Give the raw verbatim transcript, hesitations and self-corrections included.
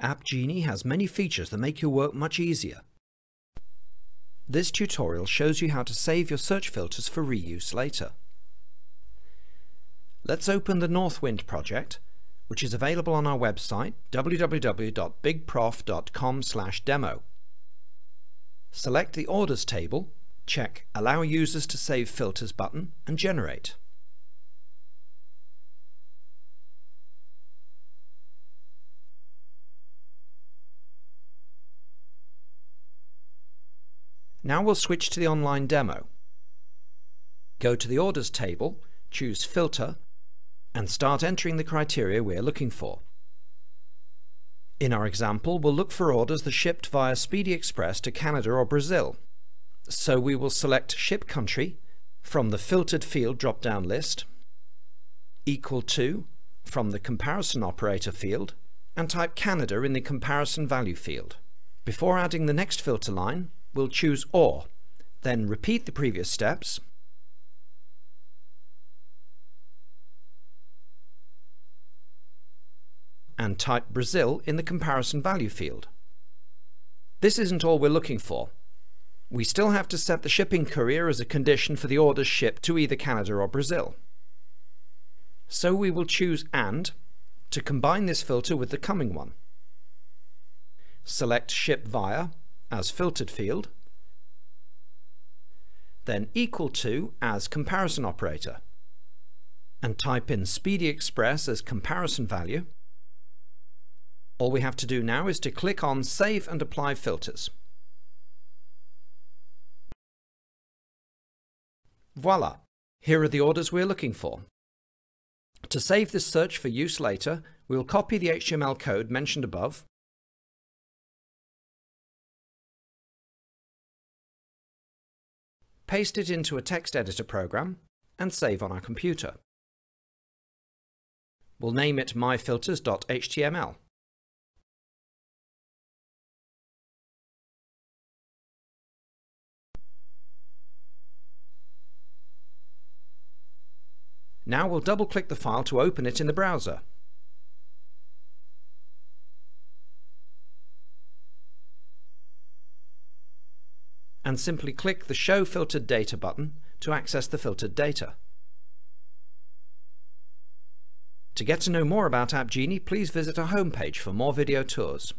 AppGini has many features that make your work much easier. This tutorial shows you how to save your search filters for reuse later. Let's open the Northwind project, which is available on our website w w w dot big prof dot com slash demo. Select the Orders table, check Allow Users to Save Filters button and Generate. Now we'll switch to the online demo. Go to the Orders table, choose Filter, and start entering the criteria we're looking for. In our example, we'll look for orders that shipped via Speedy Express to Canada or Brazil. So we will select Ship Country from the Filtered field drop-down list, equal to from the Comparison Operator field, and type Canada in the Comparison Value field. Before adding the next filter line, we'll choose OR, then repeat the previous steps, and type Brazil in the Comparison Value field. This isn't all we're looking for. We still have to set the shipping courier as a condition for the orders shipped to either Canada or Brazil. So we will choose AND to combine this filter with the coming one. Select Ship Via as Filtered field, then equal to as Comparison Operator, and type in Speedy Express as Comparison Value. All we have to do now is to click on Save and Apply Filters. Voila! Here are the orders we're looking for. To save this search for use later, we'll copy the H T M L code mentioned above . Paste it into a text editor program and save on our computer. We'll name it my filters dot h t m l. Now we'll double-click the file to open it in the browser. And simply click the Show Filtered Data button to access the filtered data. To get to know more about AppGini, please visit our homepage for more video tours.